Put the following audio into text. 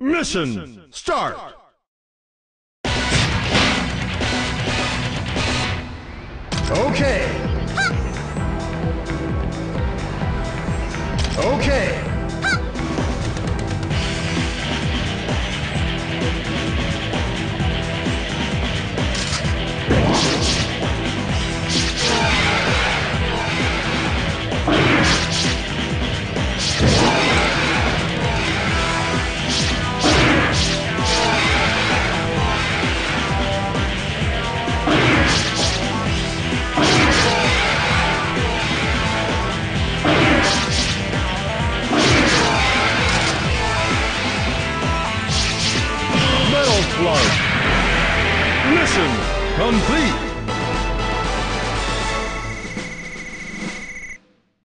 Mission start! Okay. Ha. Okay. Mission complete!